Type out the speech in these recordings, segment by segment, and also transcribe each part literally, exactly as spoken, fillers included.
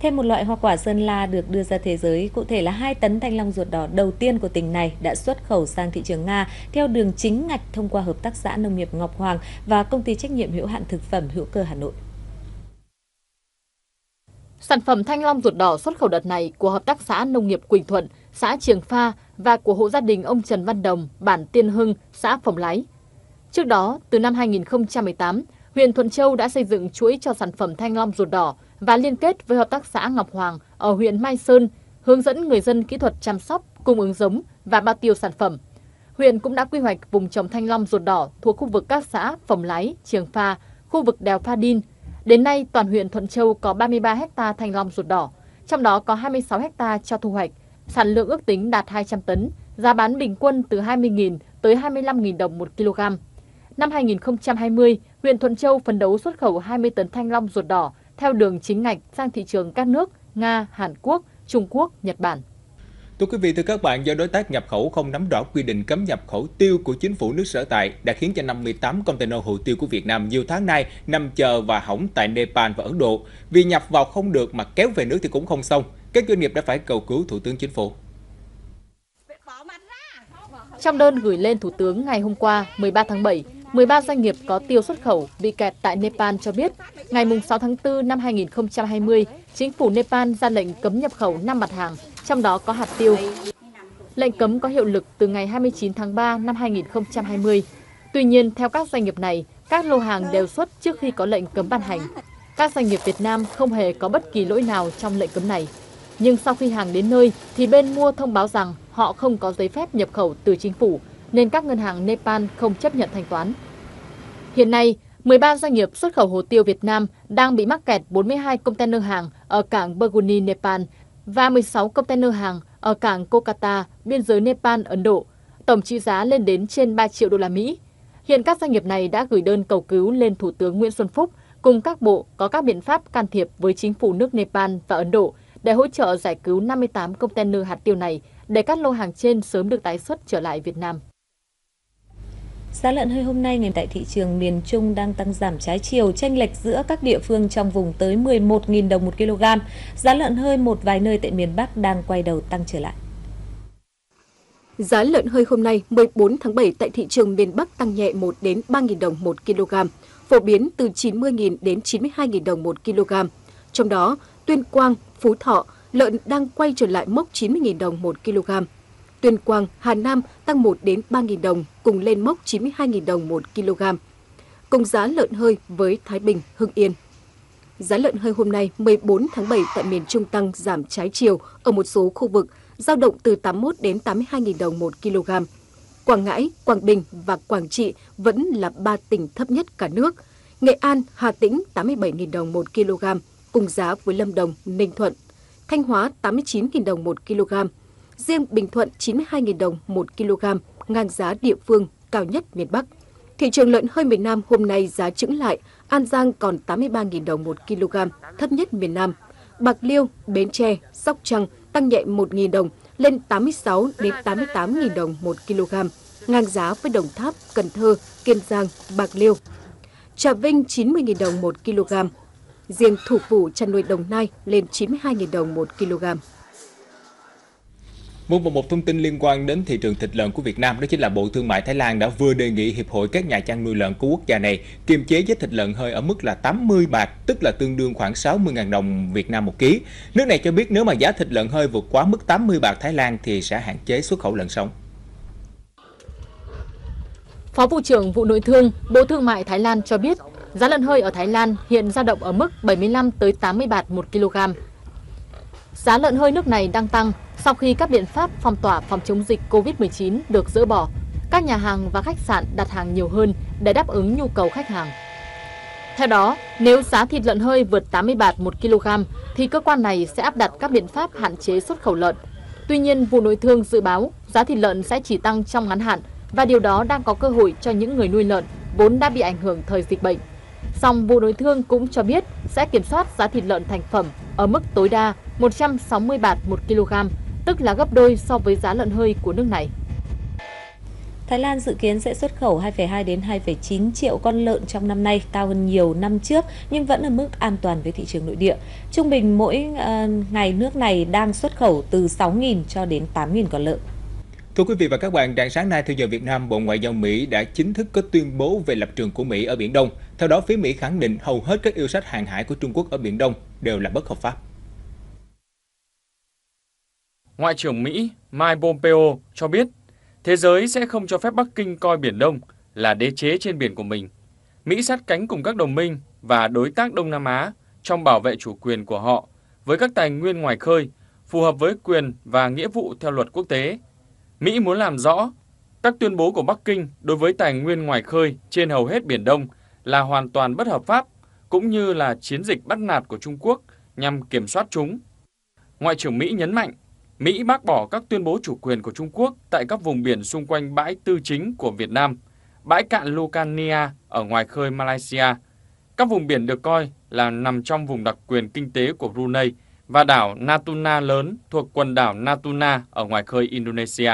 Thêm một loại hoa quả Sơn La được đưa ra thế giới, cụ thể là hai tấn thanh long ruột đỏ đầu tiên của tỉnh này đã xuất khẩu sang thị trường Nga theo đường chính ngạch thông qua Hợp tác xã Nông nghiệp Ngọc Hoàng và Công ty Trách nhiệm Hữu hạn Thực phẩm Hữu cơ Hà Nội. Sản phẩm thanh long ruột đỏ xuất khẩu đợt này của Hợp tác xã Nông nghiệp Quỳnh Thuận, xã Triềng Pha và của hộ gia đình ông Trần Văn Đồng, bản Tiên Hưng, xã Phổng Lái. Trước đó, từ năm hai nghìn không trăm mười tám, huyện Thuận Châu đã xây dựng chuỗi cho sản phẩm thanh long ruột đỏ và liên kết với Hợp tác xã Ngọc Hoàng ở huyện Mai Sơn, hướng dẫn người dân kỹ thuật chăm sóc, cung ứng giống và bao tiêu sản phẩm. Huyện cũng đã quy hoạch vùng trồng thanh long ruột đỏ thuộc khu vực các xã Phổng Lái, Triềng Pha, khu vực đèo Pha Đin. Đến nay, toàn huyện Thuận Châu có ba mươi ba héc ta thanh long ruột đỏ, trong đó có hai mươi sáu héc ta cho thu hoạch. Sản lượng ước tính đạt hai trăm tấn, giá bán bình quân từ hai mươi nghìn tới hai mươi lăm nghìn đồng một kg. Năm hai nghìn không trăm hai mươi, huyện Thuận Châu phấn đấu xuất khẩu hai mươi tấn thanh long ruột đỏ theo đường chính ngạch sang thị trường các nước Nga, Hàn Quốc, Trung Quốc, Nhật Bản. Thưa quý vị, thưa các bạn, do đối tác nhập khẩu không nắm rõ quy định cấm nhập khẩu tiêu của chính phủ nước sở tại đã khiến cho năm mươi tám container hồ tiêu của Việt Nam nhiều tháng nay nằm chờ và hỏng tại Nepal và Ấn Độ. Vì nhập vào không được mà kéo về nước thì cũng không xong, các doanh nghiệp đã phải cầu cứu Thủ tướng Chính phủ. Trong đơn gửi lên Thủ tướng ngày hôm qua, mười ba tháng bảy, mười ba doanh nghiệp có tiêu xuất khẩu bị kẹt tại Nepal cho biết, ngày sáu tháng tư năm hai nghìn không trăm hai mươi, chính phủ Nepal ra lệnh cấm nhập khẩu năm mặt hàng, trong đó có hạt tiêu. Lệnh cấm có hiệu lực từ ngày hai mươi chín tháng ba năm hai nghìn không trăm hai mươi. Tuy nhiên, theo các doanh nghiệp này, các lô hàng đều xuất trước khi có lệnh cấm ban hành. Các doanh nghiệp Việt Nam không hề có bất kỳ lỗi nào trong lệnh cấm này. Nhưng sau khi hàng đến nơi, thì bên mua thông báo rằng họ không có giấy phép nhập khẩu từ chính phủ, nên các ngân hàng Nepal không chấp nhận thanh toán. Hiện nay, mười ba doanh nghiệp xuất khẩu hồ tiêu Việt Nam đang bị mắc kẹt bốn mươi hai container hàng ở cảng Burgundy, Nepal và mười sáu container hàng ở cảng Kolkata, biên giới Nepal, Ấn Độ, tổng trị giá lên đến trên ba triệu đô la Mỹ. Hiện các doanh nghiệp này đã gửi đơn cầu cứu lên Thủ tướng Nguyễn Xuân Phúc cùng các bộ có các biện pháp can thiệp với chính phủ nước Nepal và Ấn Độ để hỗ trợ giải cứu năm mươi tám container hạt tiêu này để các lô hàng trên sớm được tái xuất trở lại Việt Nam. Giá lợn hơi hôm nay ngày tại thị trường miền Trung đang tăng giảm trái chiều, chênh lệch giữa các địa phương trong vùng tới mười một nghìn đồng một kg. Giá lợn hơi một vài nơi tại miền Bắc đang quay đầu tăng trở lại. Giá lợn hơi hôm nay mười bốn tháng bảy tại thị trường miền Bắc tăng nhẹ một đến ba nghìn đồng một kg, phổ biến từ chín mươi nghìn đến chín mươi hai nghìn đồng một kg. Trong đó, Tuyên Quang, Phú Thọ, lợn đang quay trở lại mốc chín mươi nghìn đồng một kg. Tuyên Quang, Hà Nam tăng một đến ba nghìn đồng, cùng lên mốc chín mươi hai nghìn đồng một kg. Cùng giá lợn hơi với Thái Bình, Hưng Yên. Giá lợn hơi hôm nay mười bốn tháng bảy tại miền Trung tăng giảm trái chiều ở một số khu vực, dao động từ tám mươi mốt đến tám mươi hai nghìn đồng một kg. Quảng Ngãi, Quảng Bình và Quảng Trị vẫn là ba tỉnh thấp nhất cả nước. Nghệ An, Hà Tĩnh tám mươi bảy nghìn đồng một kg, cùng giá với Lâm Đồng, Ninh Thuận. Thanh Hóa tám mươi chín nghìn đồng một kg. Riêng Bình Thuận chín mươi hai nghìn đồng một kg, ngang giá địa phương cao nhất miền Bắc. Thị trường lợn hơi miền Nam hôm nay giá chững lại, An Giang còn tám mươi ba nghìn đồng một kg, thấp nhất miền Nam. Bạc Liêu, Bến Tre, Sóc Trăng tăng nhẹ một nghìn đồng lên tám mươi sáu đến tám mươi tám nghìn đồng một kg, ngang giá với Đồng Tháp, Cần Thơ, Kiên Giang, Bạc Liêu. Trà Vinh chín mươi nghìn đồng một kg. Riêng thủ phủ chăn nuôi Đồng Nai lên chín mươi hai nghìn đồng một kg. Một một thông tin liên quan đến thị trường thịt lợn của Việt Nam, đó chính là Bộ Thương mại Thái Lan đã vừa đề nghị Hiệp hội các nhà chăn nuôi lợn của quốc gia này kiềm chế giá thịt lợn hơi ở mức là tám mươi baht, tức là tương đương khoảng sáu mươi nghìn đồng Việt Nam một ký. Nước này cho biết nếu mà giá thịt lợn hơi vượt quá mức tám mươi baht Thái Lan thì sẽ hạn chế xuất khẩu lợn sống. Phó Vụ trưởng Vụ Nội thương, Bộ Thương mại Thái Lan cho biết giá lợn hơi ở Thái Lan hiện dao động ở mức bảy mươi lăm tới tám mươi baht một kg. Giá lợn hơi nước này đang tăng sau khi các biện pháp phong tỏa phòng chống dịch Covid mười chín được dỡ bỏ. Các nhà hàng và khách sạn đặt hàng nhiều hơn để đáp ứng nhu cầu khách hàng. Theo đó, nếu giá thịt lợn hơi vượt tám mươi baht một kg thì cơ quan này sẽ áp đặt các biện pháp hạn chế xuất khẩu lợn. Tuy nhiên, Vụ Nội thương dự báo giá thịt lợn sẽ chỉ tăng trong ngắn hạn và điều đó đang có cơ hội cho những người nuôi lợn vốn đã bị ảnh hưởng thời dịch bệnh. Song Vụ Nội thương cũng cho biết sẽ kiểm soát giá thịt lợn thành phẩm ở mức tối đa một trăm sáu mươi baht một kg, tức là gấp đôi so với giá lợn hơi của nước này. Thái Lan dự kiến sẽ xuất khẩu hai phẩy hai đến hai phẩy chín triệu con lợn trong năm nay, cao hơn nhiều năm trước nhưng vẫn ở mức an toàn với thị trường nội địa. Trung bình mỗi uh, ngày nước này đang xuất khẩu từ sáu nghìn cho đến tám nghìn con lợn. Thưa quý vị và các bạn, rạng sáng nay theo giờ Việt Nam, Bộ Ngoại giao Mỹ đã chính thức có tuyên bố về lập trường của Mỹ ở Biển Đông. Theo đó, phía Mỹ khẳng định hầu hết các yêu sách hàng hải của Trung Quốc ở Biển Đông đều là bất hợp pháp. Ngoại trưởng Mỹ Mike Pompeo cho biết, thế giới sẽ không cho phép Bắc Kinh coi Biển Đông là đế chế trên biển của mình. Mỹ sát cánh cùng các đồng minh và đối tác Đông Nam Á trong bảo vệ chủ quyền của họ với các tài nguyên ngoài khơi, phù hợp với quyền và nghĩa vụ theo luật quốc tế. Mỹ muốn làm rõ các tuyên bố của Bắc Kinh đối với tài nguyên ngoài khơi trên hầu hết Biển Đông là hoàn toàn bất hợp pháp, cũng như là chiến dịch bắt nạt của Trung Quốc nhằm kiểm soát chúng. Ngoại trưởng Mỹ nhấn mạnh, Mỹ bác bỏ các tuyên bố chủ quyền của Trung Quốc tại các vùng biển xung quanh bãi tư chính của Việt Nam, bãi cạn Lucania ở ngoài khơi Malaysia, các vùng biển được coi là nằm trong vùng đặc quyền kinh tế của Brunei và đảo Natuna lớn thuộc quần đảo Natuna ở ngoài khơi Indonesia.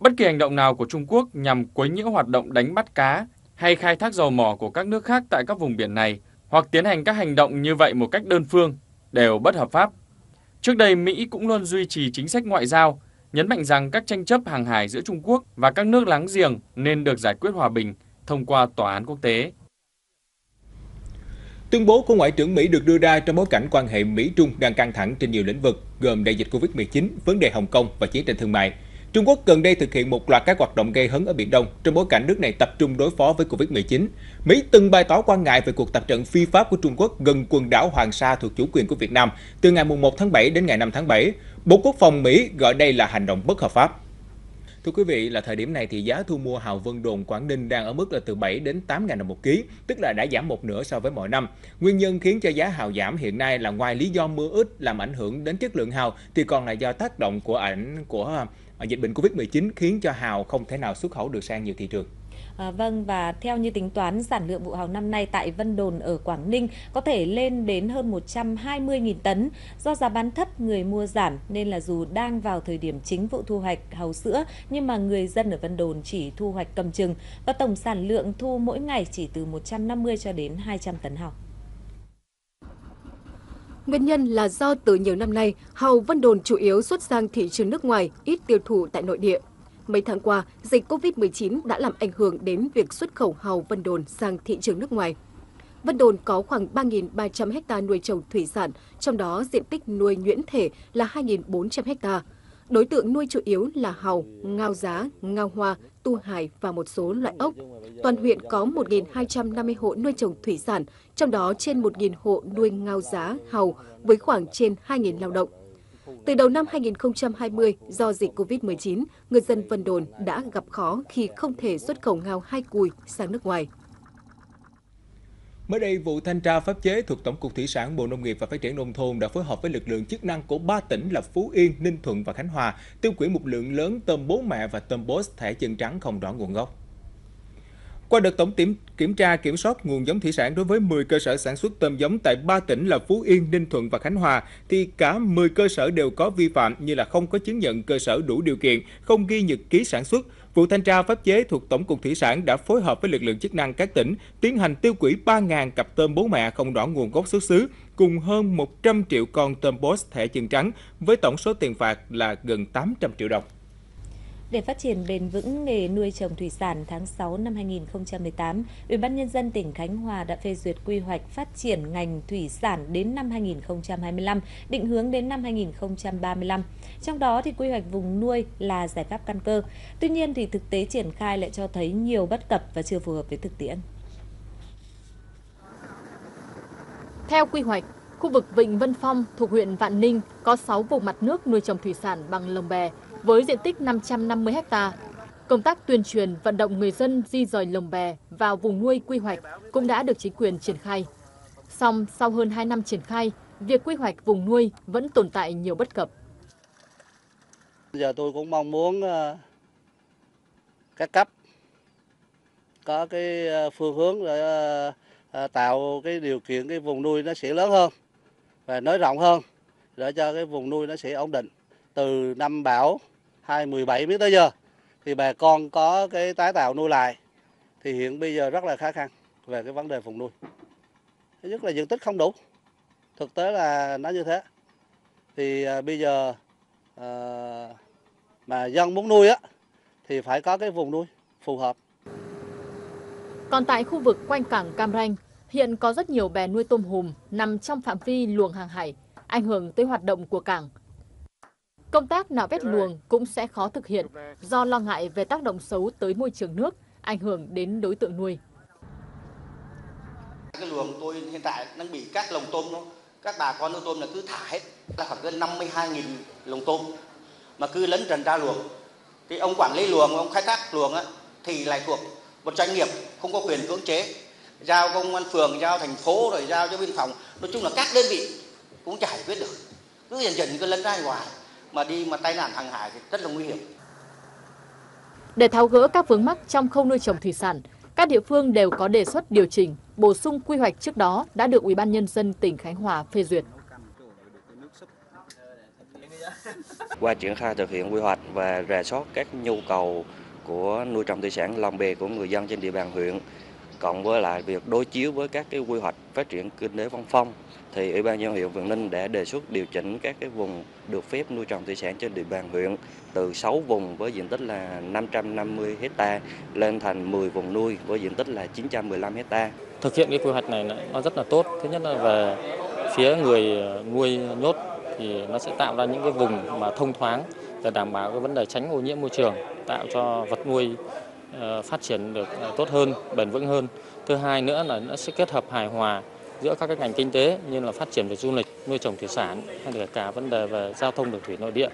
Bất kỳ hành động nào của Trung Quốc nhằm quấy nhiễu hoạt động đánh bắt cá hay khai thác dầu mỏ của các nước khác tại các vùng biển này hoặc tiến hành các hành động như vậy một cách đơn phương đều bất hợp pháp. Trước đây, Mỹ cũng luôn duy trì chính sách ngoại giao, nhấn mạnh rằng các tranh chấp hàng hải giữa Trung Quốc và các nước láng giềng nên được giải quyết hòa bình thông qua tòa án quốc tế. Tuyên bố của Ngoại trưởng Mỹ được đưa ra trong bối cảnh quan hệ Mỹ-Trung đang căng thẳng trên nhiều lĩnh vực, gồm đại dịch Covid mười chín, vấn đề Hồng Kông và chiến tranh thương mại. Trung Quốc gần đây thực hiện một loạt các hoạt động gây hấn ở Biển Đông trong bối cảnh nước này tập trung đối phó với Covid mười chín. Mỹ từng bày tỏ quan ngại về cuộc tập trận phi pháp của Trung Quốc gần quần đảo Hoàng Sa thuộc chủ quyền của Việt Nam từ ngày mùng một tháng bảy đến ngày năm tháng bảy. Bộ Quốc phòng Mỹ gọi đây là hành động bất hợp pháp. Thưa quý vị, là thời điểm này thì giá thu mua hàu Vân Đồn, Quảng Ninh đang ở mức là từ bảy đến tám nghìn đồng một ký, tức là đã giảm một nửa so với mọi năm. Nguyên nhân khiến cho giá hàu giảm hiện nay là ngoài lý do mưa ít làm ảnh hưởng đến chất lượng hàu thì còn là do tác động của ảnh của dịch bệnh Covid mười chín khiến cho hàu không thể nào xuất khẩu được sang nhiều thị trường. À, vâng, và theo như tính toán, sản lượng vụ hàu năm nay tại Vân Đồn ở Quảng Ninh có thể lên đến hơn một trăm hai mươi nghìn tấn. Do giá bán thấp, người mua giảm nên là dù đang vào thời điểm chính vụ thu hoạch hàu sữa nhưng mà người dân ở Vân Đồn chỉ thu hoạch cầm chừng và tổng sản lượng thu mỗi ngày chỉ từ một trăm năm mươi cho đến hai trăm tấn hàu. Nguyên nhân là do từ nhiều năm nay, hàu Vân Đồn chủ yếu xuất sang thị trường nước ngoài, ít tiêu thụ tại nội địa. Mấy tháng qua, dịch Covid mười chín đã làm ảnh hưởng đến việc xuất khẩu hàu Vân Đồn sang thị trường nước ngoài. Vân Đồn có khoảng ba nghìn ba trăm ha nuôi trồng thủy sản, trong đó diện tích nuôi nhuyễn thể là hai nghìn bốn trăm ha. Đối tượng nuôi chủ yếu là hàu, ngao giá, ngao hoa, tu hải và một số loại ốc. Toàn huyện có một nghìn hai trăm năm mươi hộ nuôi trồng thủy sản, trong đó trên một nghìn hộ nuôi ngao giá, hàu với khoảng trên hai nghìn lao động. Từ đầu năm hai nghìn không trăm hai mươi, do dịch Covid mười chín, người dân Vân Đồn đã gặp khó khi không thể xuất khẩu ngao hai cùi sang nước ngoài. Mới đây, vụ thanh tra pháp chế thuộc Tổng cục Thủy sản, Bộ Nông nghiệp và Phát triển Nông thôn đã phối hợp với lực lượng chức năng của ba tỉnh là Phú Yên, Ninh Thuận và Khánh Hòa tiêu hủy một lượng lớn tôm bố mẹ và tôm boss thẻ chân trắng không rõ nguồn gốc. Qua đợt tổng điểm kiểm tra kiểm soát nguồn giống thủy sản đối với mười cơ sở sản xuất tôm giống tại ba tỉnh là Phú Yên, Ninh Thuận và Khánh Hòa, thì cả mười cơ sở đều có vi phạm như là không có chứng nhận cơ sở đủ điều kiện, không ghi nhật ký sản xuất. Vụ thanh tra pháp chế thuộc Tổng cục Thủy sản đã phối hợp với lực lượng chức năng các tỉnh tiến hành tiêu hủy ba nghìn cặp tôm bố mẹ không rõ nguồn gốc xuất xứ, cùng hơn một trăm triệu con tôm boss thẻ chân trắng với tổng số tiền phạt là gần tám trăm triệu đồng. Để phát triển bền vững nghề nuôi trồng thủy sản, tháng sáu năm hai nghìn không trăm mười tám, Ủy ban Nhân dân tỉnh Khánh Hòa đã phê duyệt quy hoạch phát triển ngành thủy sản đến năm hai nghìn không trăm hai mươi lăm, định hướng đến năm hai nghìn không trăm ba mươi lăm. Trong đó thì quy hoạch vùng nuôi là giải pháp căn cơ. Tuy nhiên thì thực tế triển khai lại cho thấy nhiều bất cập và chưa phù hợp với thực tiễn. Theo quy hoạch, khu vực Vịnh Vân Phong thuộc huyện Vạn Ninh có sáu vùng mặt nước nuôi trồng thủy sản bằng lồng bè, với diện tích năm trăm năm mươi ha. Công tác tuyên truyền vận động người dân di dời lồng bè vào vùng nuôi quy hoạch cũng đã được chính quyền triển khai. Song sau hơn hai năm triển khai, việc quy hoạch vùng nuôi vẫn tồn tại nhiều bất cập. Giờ tôi cũng mong muốn các cấp có cái phương hướng để tạo cái điều kiện cái vùng nuôi nó sẽ lớn hơn và nới rộng hơn để cho cái vùng nuôi nó sẽ ổn định. Từ năm bão hai nghìn không trăm mười bảy đến tới giờ thì bà con có cái tái tạo nuôi lại thì hiện bây giờ rất là khó khăn về cái vấn đề vùng nuôi. Thứ nhất là diện tích không đủ, thực tế là nó như thế. Thì à, bây giờ à, mà dân muốn nuôi á thì phải có cái vùng nuôi phù hợp. Còn tại khu vực quanh cảng Cam Ranh, hiện có rất nhiều bè nuôi tôm hùm nằm trong phạm vi luồng hàng hải, ảnh hưởng tới hoạt động của cảng. Công tác nạo vét luồng cũng sẽ khó thực hiện do lo ngại về tác động xấu tới môi trường nước, ảnh hưởng đến đối tượng nuôi. Cái luồng tôi hiện tại đang bị các lồng tôm, đó. Các bà con nuôi tôm là cứ thả hết, là khoảng gần năm mươi hai nghìn lồng tôm mà cứ lấn trần ra luồng. Thì ông quản lý luồng, ông khai thác luồng á, thì lại thuộc một doanh nghiệp không có quyền cưỡng chế, giao công an phường, giao thành phố, rồi giao cho biên phòng, nói chung là các đơn vị cũng chả giải quyết được, cứ dần dần cứ lấn ra ngoài mà đi mà tai nạn hàng hải thì rất là nguy hiểm. Để tháo gỡ các vướng mắc trong khâu nuôi trồng thủy sản, các địa phương đều có đề xuất điều chỉnh, bổ sung quy hoạch trước đó đã được Ủy ban Nhân dân tỉnh Khánh Hòa phê duyệt. Qua triển khai thực hiện quy hoạch và rà soát các nhu cầu của nuôi trồng thủy sản lòng bè của người dân trên địa bàn huyện, cộng với lại việc đối chiếu với các cái quy hoạch phát triển kinh tế văn phong, thì Ủy ban nhân dân huyện Vĩnh Linh đã đề xuất điều chỉnh các cái vùng được phép nuôi trồng thủy sản trên địa bàn huyện từ sáu vùng với diện tích là năm trăm năm mươi hecta lên thành mười vùng nuôi với diện tích là chín trăm mười lăm hecta. Thực hiện cái quy hoạch này nó rất là tốt. Thứ nhất là về phía người nuôi nhốt thì nó sẽ tạo ra những cái vùng mà thông thoáng để đảm bảo cái vấn đề tránh ô nhiễm môi trường, tạo cho vật nuôi phát triển được tốt hơn, bền vững hơn. Thứ hai nữa là nó sẽ kết hợp hài hòa giữa các cái ngành kinh tế như là phát triển về du lịch, nuôi trồng thủy sản hay là cả vấn đề về giao thông đường thủy nội địa.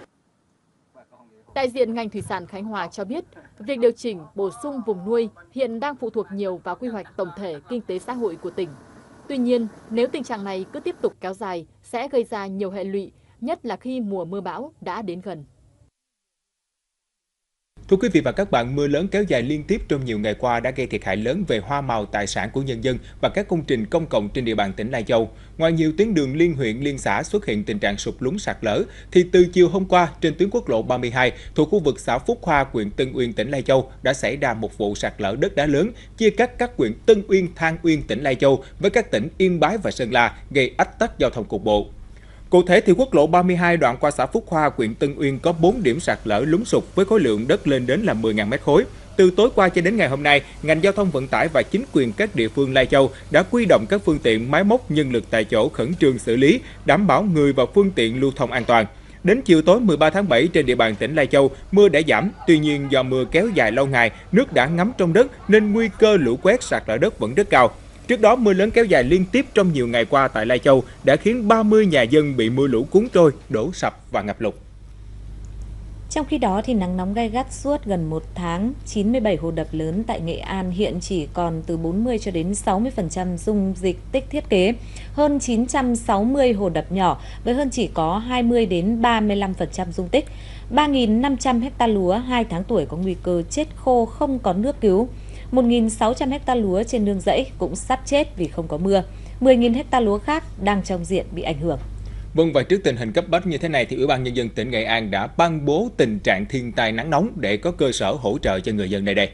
Đại diện ngành thủy sản Khánh Hòa cho biết, việc điều chỉnh, bổ sung vùng nuôi hiện đang phụ thuộc nhiều vào quy hoạch tổng thể kinh tế xã hội của tỉnh. Tuy nhiên, nếu tình trạng này cứ tiếp tục kéo dài sẽ gây ra nhiều hệ lụy, nhất là khi mùa mưa bão đã đến gần. Thưa quý vị và các bạn, mưa lớn kéo dài liên tiếp trong nhiều ngày qua đã gây thiệt hại lớn về hoa màu, tài sản của nhân dân và các công trình công cộng trên địa bàn tỉnh Lai Châu. Ngoài nhiều tuyến đường liên huyện, liên xã xuất hiện tình trạng sụt lún, sạt lở, thì từ chiều hôm qua trên tuyến quốc lộ ba mươi hai thuộc khu vực xã Phúc Hoa, huyện Tân Uyên, tỉnh Lai Châu đã xảy ra một vụ sạt lở đất đá lớn chia cắt các huyện Tân Uyên, Than Uyên, tỉnh Lai Châu với các tỉnh Yên Bái và Sơn La, gây ách tắc giao thông cục bộ. Cụ thể thì quốc lộ ba mươi hai đoạn qua xã Phúc Hoa, huyện Tân Uyên có bốn điểm sạt lở lún sụt với khối lượng đất lên đến là mười nghìn mét khối. Từ tối qua cho đến ngày hôm nay, ngành giao thông vận tải và chính quyền các địa phương Lai Châu đã huy động các phương tiện, máy móc, nhân lực tại chỗ khẩn trương xử lý, đảm bảo người và phương tiện lưu thông an toàn. Đến chiều tối mười ba tháng bảy trên địa bàn tỉnh Lai Châu, mưa đã giảm, tuy nhiên do mưa kéo dài lâu ngày, nước đã ngấm trong đất nên nguy cơ lũ quét, sạt lở đất vẫn rất cao. Trước đó, mưa lớn kéo dài liên tiếp trong nhiều ngày qua tại Lai Châu đã khiến ba mươi nhà dân bị mưa lũ cuốn trôi, đổ sập và ngập lụt. Trong khi đó, thì nắng nóng gay gắt suốt gần một tháng, chín mươi bảy hồ đập lớn tại Nghệ An hiện chỉ còn từ bốn mươi cho đến sáu mươi phần trăm dung dịch tích thiết kế, hơn chín trăm sáu mươi hồ đập nhỏ với hơn chỉ có hai mươi đến ba mươi lăm phần trăm dung tích, ba nghìn năm trăm hecta lúa hai tháng tuổi có nguy cơ chết khô không có nước cứu. một nghìn sáu trăm hecta lúa trên nương rẫy cũng sắp chết vì không có mưa. mười nghìn hecta lúa khác đang trong diện bị ảnh hưởng. Vâng, và trước tình hình cấp bách như thế này thì Ủy ban Nhân dân tỉnh Nghệ An đã ban bố tình trạng thiên tai nắng nóng để có cơ sở hỗ trợ cho người dân nơi đây.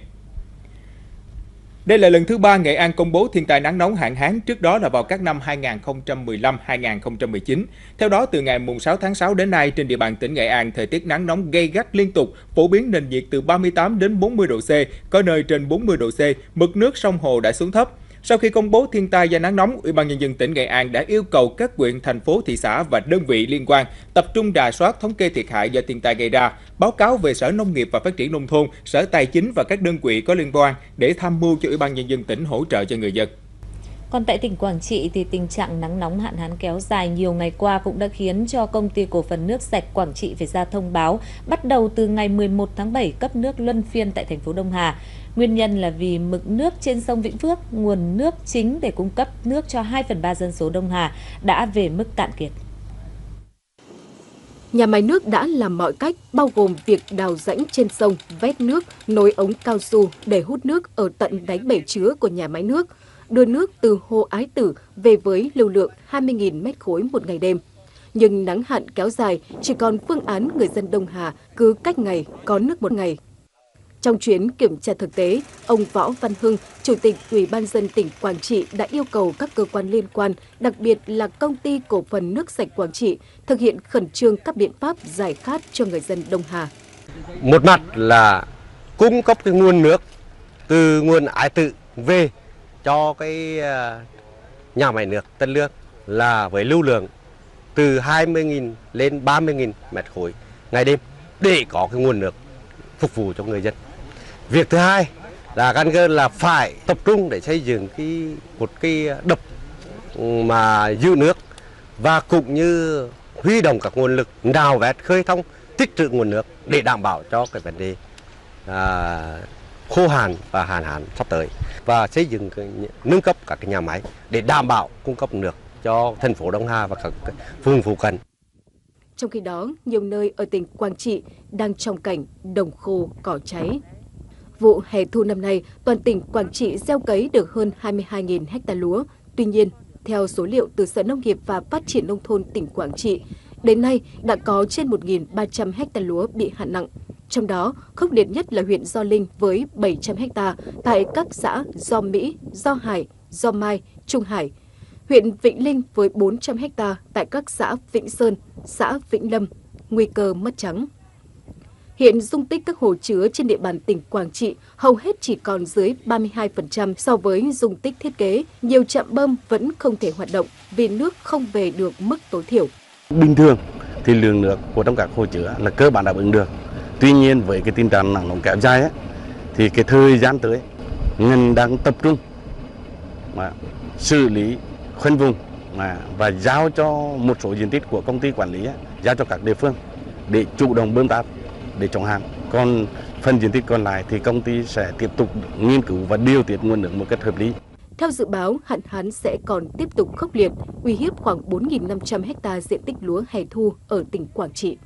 Đây là lần thứ ba Nghệ An công bố thiên tai nắng nóng hạn hán, trước đó là vào các năm hai nghìn không trăm mười lăm, hai nghìn không trăm mười chín. Theo đó, từ ngày mùng sáu tháng sáu đến nay, trên địa bàn tỉnh Nghệ An, thời tiết nắng nóng gay gắt liên tục, phổ biến nền nhiệt từ ba mươi tám đến bốn mươi độ C, có nơi trên bốn mươi độ C, mực nước sông hồ đã xuống thấp. Sau khi công bố thiên tai do nắng nóng, Ủy ban Nhân dân tỉnh Nghệ An đã yêu cầu các huyện, thành phố, thị xã và đơn vị liên quan tập trung rà soát, thống kê thiệt hại do thiên tai gây ra, báo cáo về Sở Nông nghiệp và Phát triển Nông thôn, Sở Tài chính và các đơn vị có liên quan để tham mưu cho Ủy ban Nhân dân tỉnh hỗ trợ cho người dân. Còn tại tỉnh Quảng Trị thì tình trạng nắng nóng hạn hán kéo dài nhiều ngày qua cũng đã khiến cho Công ty Cổ phần Nước sạch Quảng Trị phải ra thông báo bắt đầu từ ngày mười một tháng bảy cấp nước luân phiên tại thành phố Đông Hà. Nguyên nhân là vì mực nước trên sông Vĩnh Phước, nguồn nước chính để cung cấp nước cho hai phần ba dân số Đông Hà, đã về mức cạn kiệt. Nhà máy nước đã làm mọi cách, bao gồm việc đào rãnh trên sông, vét nước, nối ống cao su để hút nước ở tận đáy bể chứa của nhà máy nước, đưa nước từ hồ Ái Tử về với lưu lượng hai mươi nghìn mét khối một ngày đêm. Nhưng nắng hạn kéo dài, chỉ còn phương án người dân Đông Hà cứ cách ngày có nước một ngày. Trong chuyến kiểm tra thực tế, ông Võ Văn Hưng, Chủ tịch Ủy ban nhân dân tỉnh Quảng Trị đã yêu cầu các cơ quan liên quan, đặc biệt là Công ty Cổ phần Nước sạch Quảng Trị, thực hiện khẩn trương các biện pháp giải khát cho người dân Đông Hà. Một mặt là cung cấp cái nguồn nước từ nguồn ái tự về cho cái nhà máy nước Tân Lương là với lưu lượng từ hai mươi nghìn lên ba mươi nghìn mét khối ngày đêm để có cái nguồn nước phục vụ cho người dân. Việc thứ hai là căn cơ là phải tập trung để xây dựng cái một cái đập mà giữ nước và cũng như huy động các nguồn lực đào vét khơi thông tích trữ nguồn nước để đảm bảo cho cái vấn đề à, khô hạn và hạn hán sắp tới, và xây dựng nâng cấp các cái nhà máy để đảm bảo cung cấp nước cho thành phố Đông Hà và các vùng phụ cận. Trong khi đó, nhiều nơi ở tỉnh Quảng Trị đang trong cảnh đồng khô cỏ cháy. Vụ hè thu năm nay, toàn tỉnh Quảng Trị gieo cấy được hơn hai mươi hai nghìn ha lúa. Tuy nhiên, theo số liệu từ Sở Nông nghiệp và Phát triển Nông thôn tỉnh Quảng Trị, đến nay đã có trên một nghìn ba trăm ha lúa bị hạn nặng. Trong đó, khốc liệt nhất là huyện Gio Linh với bảy trăm ha tại các xã Gio Mỹ, Gio Hải, Gio Mai, Trung Hải. Huyện Vĩnh Linh với bốn trăm ha tại các xã Vĩnh Sơn, xã Vĩnh Lâm, nguy cơ mất trắng. Hiện dung tích các hồ chứa trên địa bàn tỉnh Quảng Trị hầu hết chỉ còn dưới ba mươi hai phần trăm so với dung tích thiết kế. Nhiều trạm bơm vẫn không thể hoạt động vì nước không về được mức tối thiểu. Bình thường thì lượng nước của trong các hồ chứa là cơ bản đáp ứng được. Tuy nhiên với cái tình trạng nắng nóng kéo dài ấy, thì cái thời gian tới ngành đang tập trung mà xử lý khoanh vùng mà và giao cho một số diện tích của công ty quản lý giao cho các địa phương để chủ động bơm tạp để chống hạn. Còn phần diện tích còn lại thì công ty sẽ tiếp tục nghiên cứu và điều tiết nguồn nước một cách hợp lý. Theo dự báo, hạn hán sẽ còn tiếp tục khốc liệt, uy hiếp khoảng bốn nghìn năm trăm ha diện tích lúa hè thu ở tỉnh Quảng Trị.